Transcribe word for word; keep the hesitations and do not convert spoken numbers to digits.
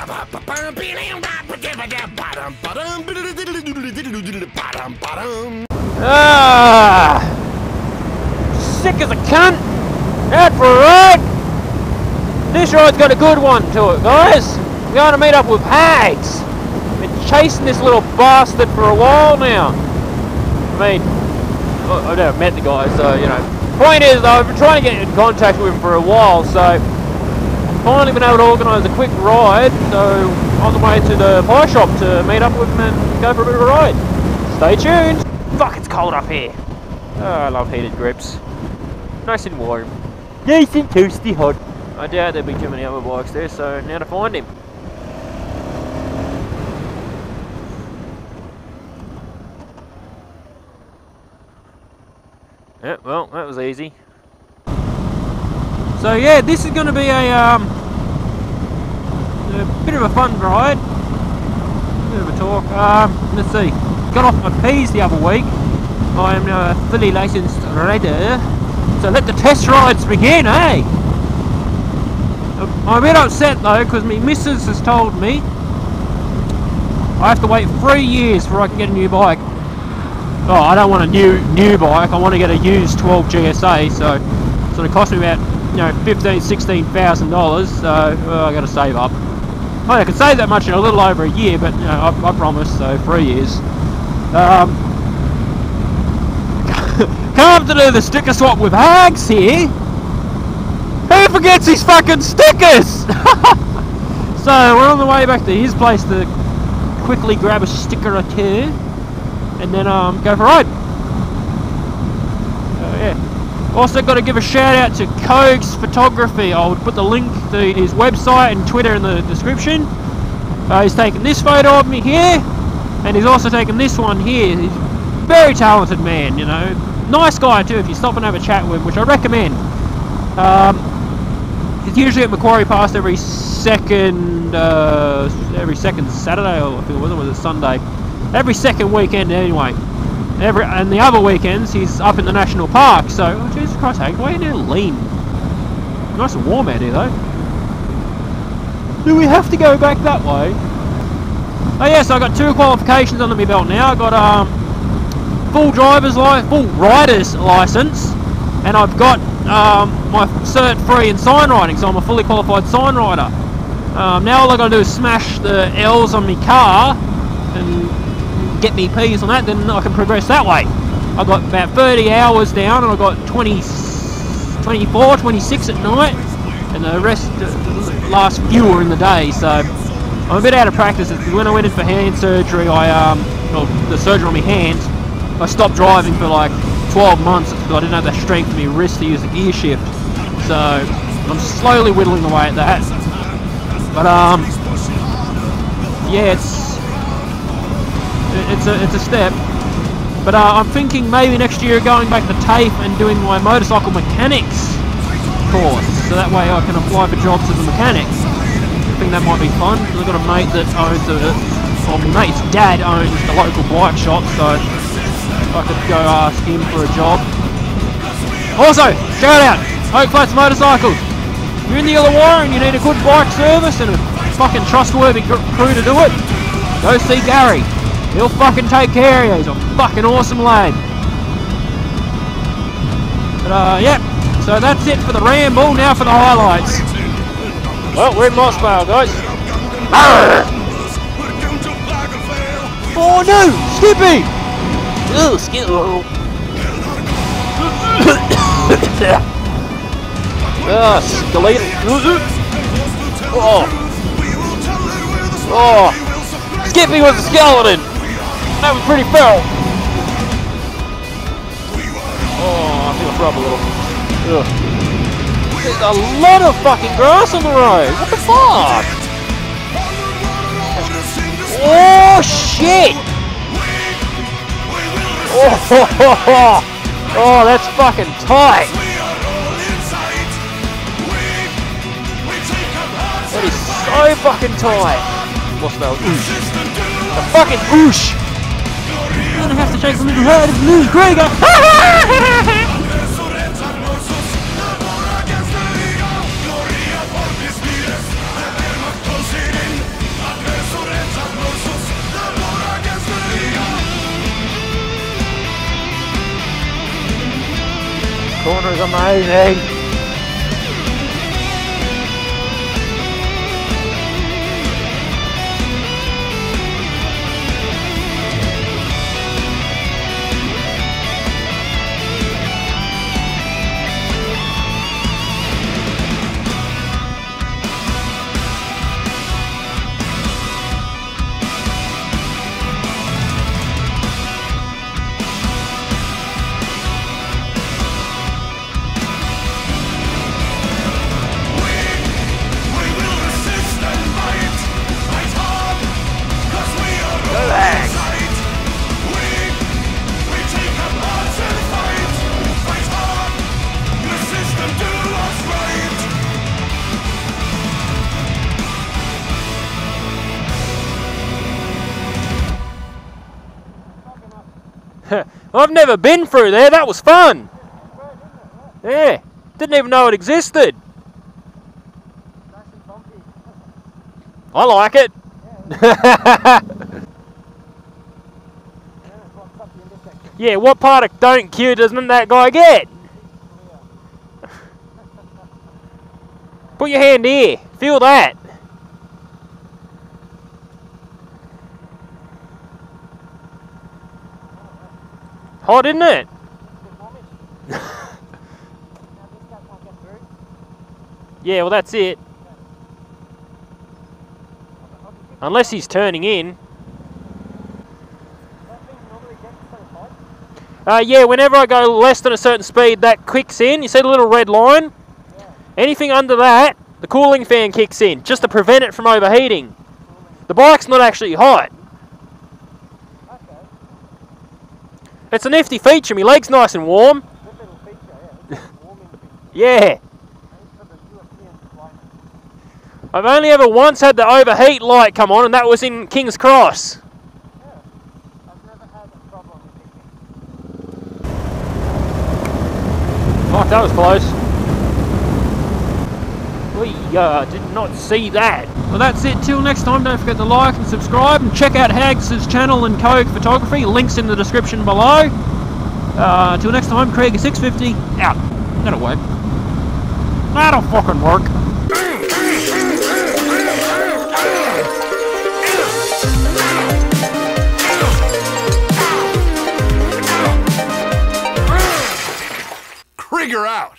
Ah, sick as a cunt. Out for a ride. This ride's got a good one to it, guys. We're going to meet up with Hags. Been chasing this little bastard for a while now. I mean, I've never met the guy, so you know. Point is, though, I've been trying to get in contact with him for a while, so I've finally been able to organise a quick ride. So on the way to the pie shop to meet up with him and go for a bit of a ride. Stay tuned. Fuck, it's cold up here. Oh, I love heated grips. Nice and warm. Nice and toasty hot. I doubt there'd be too many other bikes there, so now to find him. Yeah, well, that was easy. So yeah, this is going to be a, um, a bit of a fun ride, a bit of a talk. Um, let's see, got off my P's the other week. I am now a fully licensed rider, so let the test rides begin, eh? I'm a bit upset though, because my missus has told me I have to wait three years before I can get a new bike. Oh, I don't want a new new bike. I want to get a used twelve G S A, so it's going to cost me about, you know, fifteen, sixteen thousand dollars. So well, I got to save up. I mean, I could save that much in a little over a year, but you know, I, I promise. So three years. Um, come to do the sticker swap with Hags here. Who forgets his fucking stickers? So we're on the way back to his place to quickly grab a sticker or two. And then um, go for a ride. Uh, yeah. Also got to give a shout out to Keogh's Photography. I'll put the link to his website and Twitter in the description. Uh, he's taken this photo of me here, and he's also taken this one here. He's a very talented man, you know. Nice guy too if you stop and have a chat with him, which I recommend. Um, he's usually at Macquarie Pass every second, uh, every second Saturday, or I think it was, or was it Sunday? Every second weekend anyway. Every and the other weekends he's up in the national park, so oh, Jesus Christ, Hank, why are you now lean? Nice and warm out here though. Do we have to go back that way? Oh yes, yeah, so I got two qualifications under my belt now. I got um full driver's license, full rider's license, and I've got um my cert three in sign writing, so I'm a fully qualified sign writer. Um, now all I gotta do is smash the L's on my car and get me P's on that, then I can progress that way. I've got about thirty hours down, and I've got twenty, twenty-four, twenty-six at night, and the rest, the last few are in the day, so I'm a bit out of practice. When I went in for hand surgery, I, um, well, the surgery on my hand, I stopped driving for like twelve months because I didn't have the strength in my wrist to use the gear shift, so I'm slowly whittling away at that, but um, yeah, it's It's a, it's a step, but uh, I'm thinking maybe next year going back to TAFE and doing my motorcycle mechanics course, so that way I can apply for jobs as a mechanic. I think that might be fun. I've got a mate that owns a, well, my mate's dad owns the local bike shop, so I could go ask him for a job. Also, shout out, Oakflats Motorcycles. If you're in the Illawarra and you need a good bike service and a fucking trustworthy crew to do it, go see Gary. He'll fucking take care of you. He's a fucking awesome lad. But uh, yeah, so that's it for the ramble. Now for the highlights. Well, we're in Mossvale, guys. Oh no, Skippy! Oh, Skippy. Ah, skeleton. Oh. Oh. Skippy was a skeleton. That was pretty feral. Oh, I feel throw up a little. Ugh. There's a lot of fucking grass on the road. What the fuck? Oh shit! Oh, ho, ho, ho. Oh, that's fucking tight. That is so fucking tight. What's that? The fucking whoosh. I'm gonna have to chase a little herd of Lou Krieger. was amazing. I've never been through there, that was fun! Yeah, didn't even know it existed. I like it. Yeah, what part of don't queue doesn't that guy get? Put your hand here, feel that. Hot, isn't it? Yeah, well that's it. Unless he's turning in. Uh, yeah, whenever I go less than a certain speed, that kicks in. You see the little red line? Anything under that, the cooling fan kicks in, just to prevent it from overheating. The bike's not actually hot. It's a nifty feature, my leg's nice and warm. Good little feature, yeah. It's a warming feature. Yeah. I've only ever once had the overheat light come on, and that was in King's Cross. Yeah. I've never had a problem with it. Oh, that was close. We uh, did not see that. Well, that's it. Till next time, don't forget to like and subscribe, and check out Hags's channel and Keogh's Photography. Links in the description below. Uh, till next time, Krieger six fifty out. That'll work. That'll fucking work. Krieger out.